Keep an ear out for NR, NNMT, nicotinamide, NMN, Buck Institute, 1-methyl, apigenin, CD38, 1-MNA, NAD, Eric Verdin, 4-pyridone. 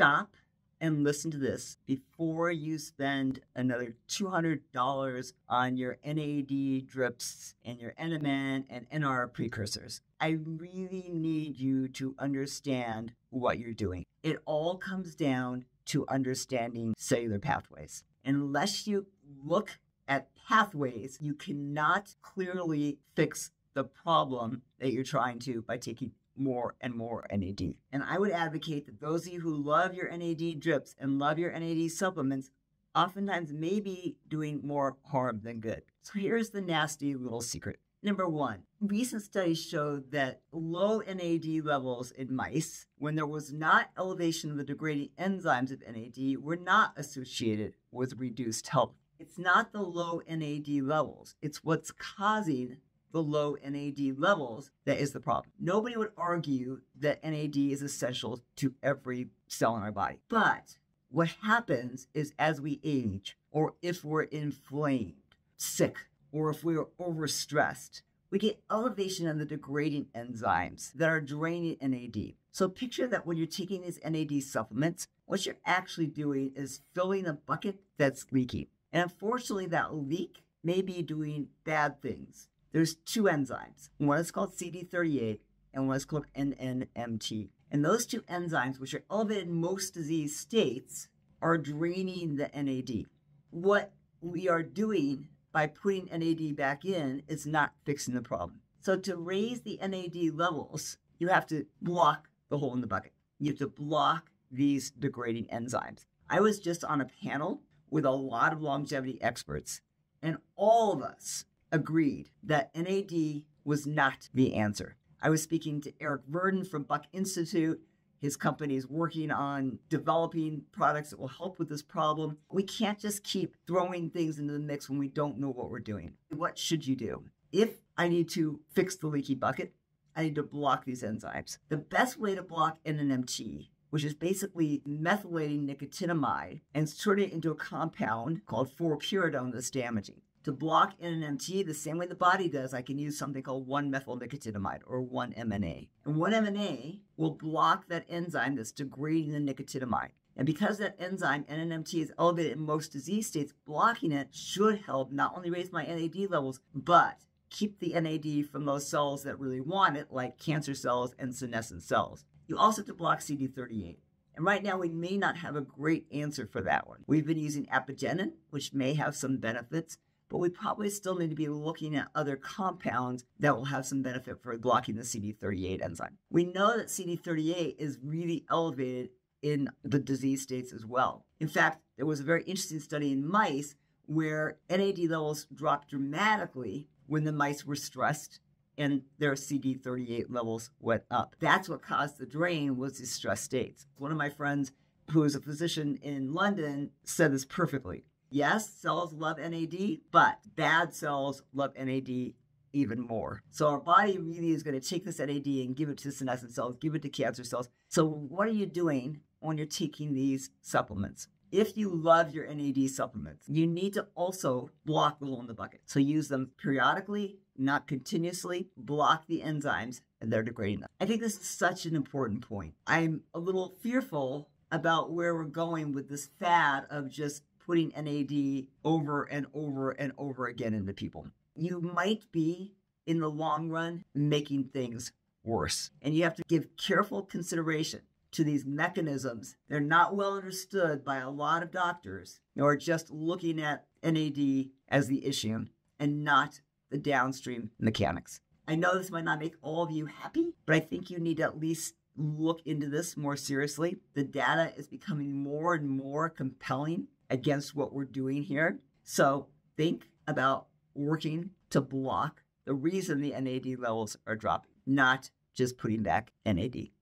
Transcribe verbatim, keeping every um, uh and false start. stop and listen to this before you spend another two hundred dollars on your N A D drips and your N M N and N R precursors. I really need you to understand what you're doing. It all comes down to understanding cellular pathways. Unless you look at pathways, you cannot clearly fix the problem that you're trying to by taking more and more N A D. And I would advocate that those of you who love your N A D drips and love your N A D supplements oftentimes may be doing more harm than good. So here's the nasty little secret. Number one, recent studies showed that low N A D levels in mice, when there was not elevation of the degrading enzymes of N A D, were not associated with reduced health. It's not the low N A D levels. It's what's causing the low N A D levels that is the problem. Nobody would argue that N A D is essential to every cell in our body. But what happens is as we age, or if we're inflamed, sick, or if we are overstressed, we get elevation in the degrading enzymes that are draining N A D. So picture that when you're taking these N A D supplements, what you're actually doing is filling a bucket that's leaking. And unfortunately, that leak may be doing bad things. There's two enzymes. One is called C D thirty-eight and one is called N N M T. And those two enzymes, which are elevated in most disease states, are draining the N A D. What we are doing by putting N A D back in is not fixing the problem. So to raise the N A D levels, you have to block the hole in the bucket. You have to block these degrading enzymes. I was just on a panel with a lot of longevity experts, and all of us agreed that N A D was not the answer. I was speaking to Eric Verdin from Buck Institute. His company is working on developing products that will help with this problem. We can't just keep throwing things into the mix when we don't know what we're doing. What should you do? If I need to fix the leaky bucket, I need to block these enzymes. The best way to block N N M T, which is basically methylating nicotinamide and turning it into a compound called four pyridone that's damaging. To block N N M T the same way the body does, I can use something called one methyl nicotinamide, or one M N A. And one M N A will block that enzyme that's degrading the nicotinamide. And because that enzyme, N N M T, is elevated in most disease states, blocking it should help not only raise my N A D levels, but keep the N A D from those cells that really want it, like cancer cells and senescent cells. You also have to block C D thirty-eight. And right now, we may not have a great answer for that one. We've been using apigenin, which may have some benefits, but we probably still need to be looking at other compounds that will have some benefit for blocking the C D thirty-eight enzyme. We know that C D thirty-eight is really elevated in the disease states as well. In fact, there was a very interesting study in mice where N A D levels dropped dramatically when the mice were stressed and their C D thirty-eight levels went up. That's what caused the drain, was these stress states. One of my friends, who is a physician in London, said this perfectly. Yes, cells love N A D, but bad cells love N A D even more. So our body really is going to take this N A D and give it to senescent cells, give it to cancer cells. So what are you doing when you're taking these supplements? If you love your N A D supplements, you need to also block the hole in the bucket. So use them periodically, not continuously. Block the enzymes and they're degrading them. I think this is such an important point. I'm a little fearful about where we're going with this fad of just putting N A D over and over and over again into people. You might be, in the long run, making things worse. And you have to give careful consideration to these mechanisms. They're not well understood by a lot of doctors who are just looking at N A D as the issue and not the downstream mechanics. I know this might not make all of you happy, but I think you need to at least look into this more seriously. The data is becoming more and more compelling against what we're doing here. So think about working to block the reason the N A D levels are dropping, not just putting back N A D.